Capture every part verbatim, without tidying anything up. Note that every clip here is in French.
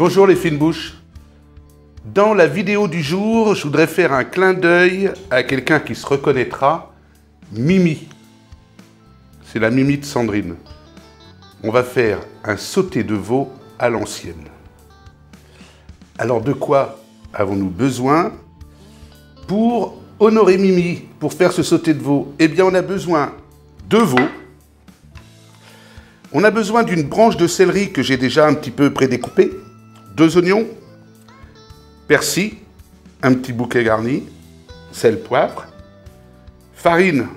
Bonjour les fines bouches. Dans la vidéo du jour, je voudrais faire un clin d'œil à quelqu'un qui se reconnaîtra, Mimi. C'est la Mimi de Sandrine. On va faire un sauté de veau à l'ancienne. Alors de quoi avons-nous besoin pour honorer Mimi, pour faire ce sauté de veau? Eh bien on a besoin de veau. On a besoin d'une branche de céleri que j'ai déjà un petit peu prédécoupée, deux oignons, persil, un petit bouquet garni, sel, poivre, farine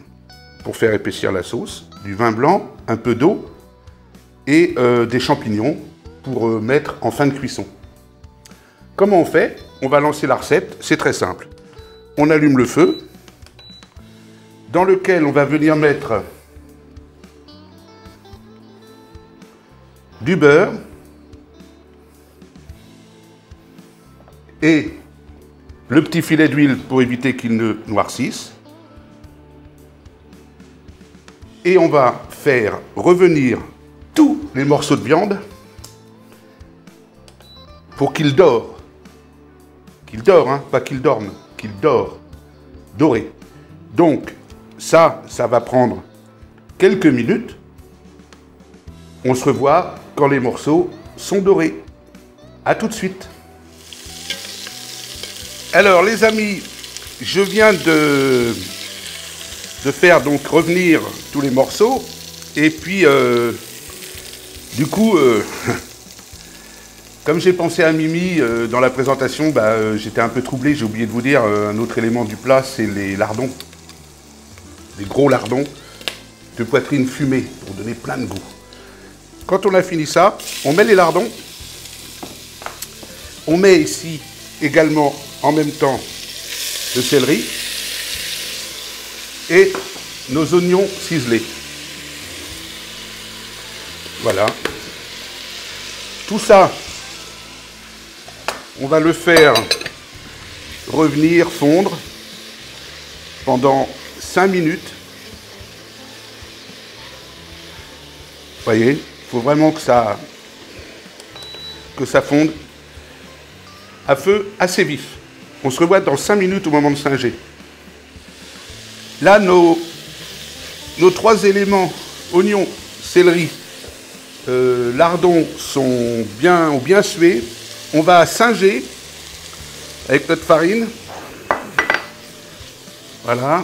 pour faire épaissir la sauce, du vin blanc, un peu d'eau et euh, des champignons pour euh, mettre en fin de cuisson. Comment on fait? On va lancer la recette, c'est très simple. On allume le feu dans lequel on va venir mettre du beurre et le petit filet d'huile pour éviter qu'il ne noircisse. Et on va faire revenir tous les morceaux de viande pour qu'ils dorent. Qu'ils dorent, hein, pas qu'ils dorment, qu'ils dorent, dorés. Donc ça, ça va prendre quelques minutes. On se revoit quand les morceaux sont dorés. À tout de suite. Alors les amis, je viens de, de faire donc revenir tous les morceaux. Et puis, euh, du coup, euh, comme j'ai pensé à Mimi euh, dans la présentation, bah, euh, j'étais un peu troublé. J'ai oublié de vous dire, euh, un autre élément du plat, c'est les lardons. Les gros lardons de poitrine fumée pour donner plein de goût. Quand on a fini ça, on met les lardons. On met ici également en même temps le céleri et nos oignons ciselés. Voilà. Tout ça, on va le faire revenir, fondre pendant cinq minutes. Vous voyez ? Il faut vraiment que ça, que ça fonde à feu assez vif. On se revoit dans cinq minutes au moment de singer. Là, nos, nos trois éléments, oignons, céleri, euh, lardons, sont bien, ont bien sué. On va singer avec notre farine. Voilà.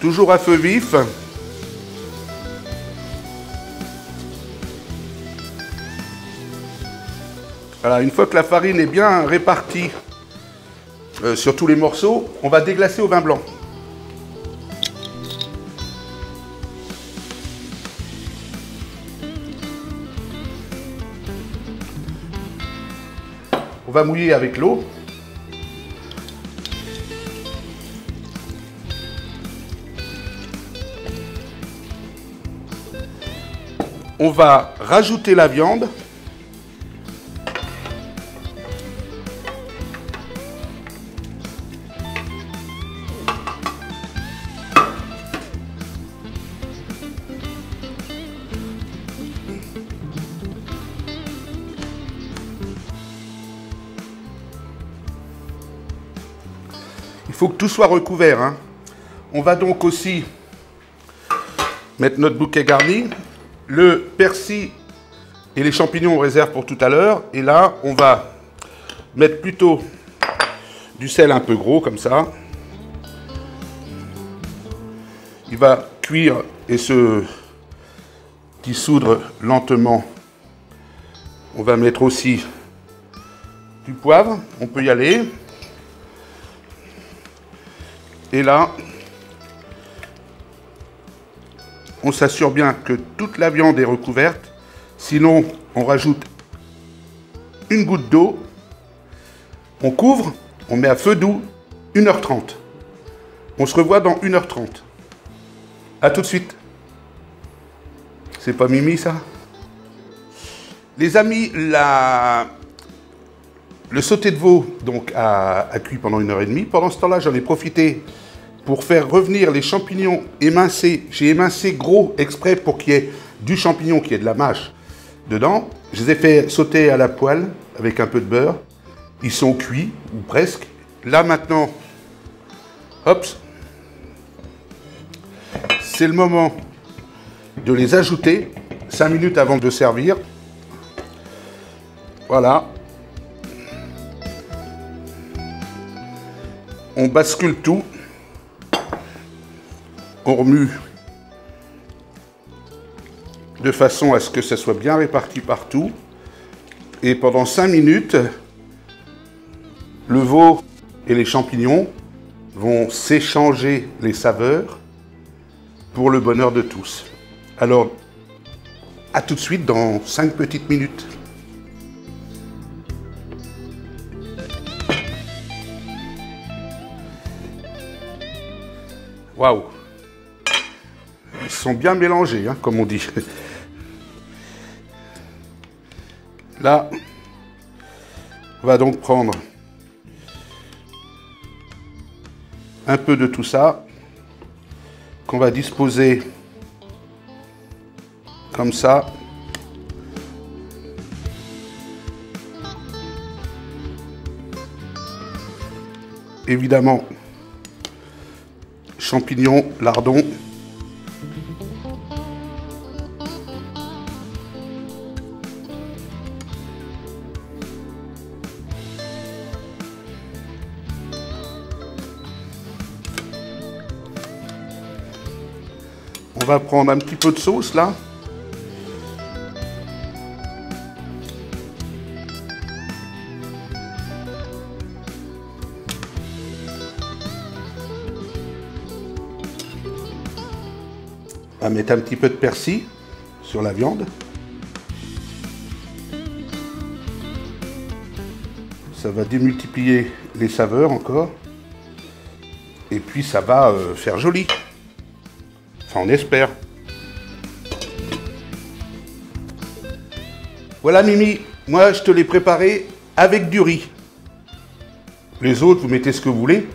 Toujours à feu vif. Voilà, une fois que la farine est bien répartie euh, sur tous les morceaux, on va déglacer au vin blanc. On va mouiller avec l'eau. On va rajouter la viande. Il faut que tout soit recouvert, hein. On va donc aussi mettre notre bouquet garni. Le persil et les champignons, on réserve pour tout à l'heure. Et là, on va mettre plutôt du sel un peu gros, comme ça. Il va cuire et se dissoudre lentement. On va mettre aussi du poivre. On peut y aller. Et là, on s'assure bien que toute la viande est recouverte. Sinon, on rajoute une goutte d'eau. On couvre, on met à feu doux, une heure trente. On se revoit dans une heure trente. A tout de suite. C'est pas Mimi, ça? Les amis, la... le sauté de veau donc, a, a cuit pendant une heure et demie. Pendant ce temps-là, j'en ai profité pour faire revenir les champignons émincés. J'ai émincé gros exprès pour qu'il y ait du champignon, qu'il y ait de la mâche. dedans. Je les ai fait sauter à la poêle avec un peu de beurre. Ils sont cuits, ou presque. Là maintenant, hop, c'est le moment de les ajouter cinq minutes avant de servir. Voilà. On bascule tout. On remue de façon à ce que ça soit bien réparti partout. Et pendant cinq minutes, le veau et les champignons vont s'échanger les saveurs pour le bonheur de tous. Alors, à tout de suite dans cinq petites minutes. Waouh! Ils sont bien mélangés, hein, comme on dit. Là, on va donc prendre un peu de tout ça, qu'on va disposer comme ça. Évidemment, champignons, lardons. On va prendre un petit peu de sauce là. On va mettre un petit peu de persil sur la viande. Ça va démultiplier les saveurs encore. Et puis ça va euh, faire joli. Enfin, on espère. Voilà Mimi, moi je te l'ai préparé avec du riz. Les autres, vous mettez ce que vous voulez.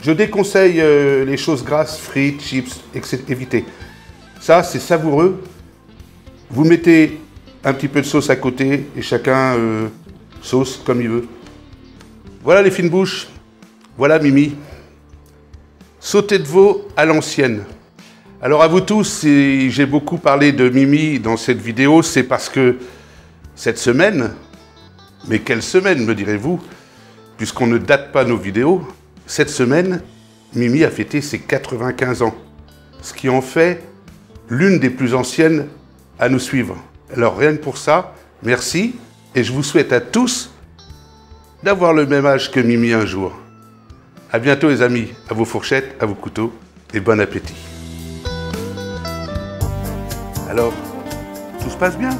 Je déconseille euh, les choses grasses, frites, chips, et cetera. Évitez. Ça, c'est savoureux. Vous mettez un petit peu de sauce à côté et chacun euh, sauce comme il veut. Voilà les fines bouches. Voilà Mimi. Sauté de veau à l'ancienne. Alors à vous tous, si j'ai beaucoup parlé de Mimi dans cette vidéo, c'est parce que cette semaine, mais quelle semaine me direz-vous, puisqu'on ne date pas nos vidéos, cette semaine, Mimi a fêté ses quatre-vingt-quinze ans, ce qui en fait l'une des plus anciennes à nous suivre. Alors rien que pour ça, merci, et je vous souhaite à tous d'avoir le même âge que Mimi un jour. À bientôt les amis, à vos fourchettes, à vos couteaux, et bon appétit. Alors, tout se passe bien?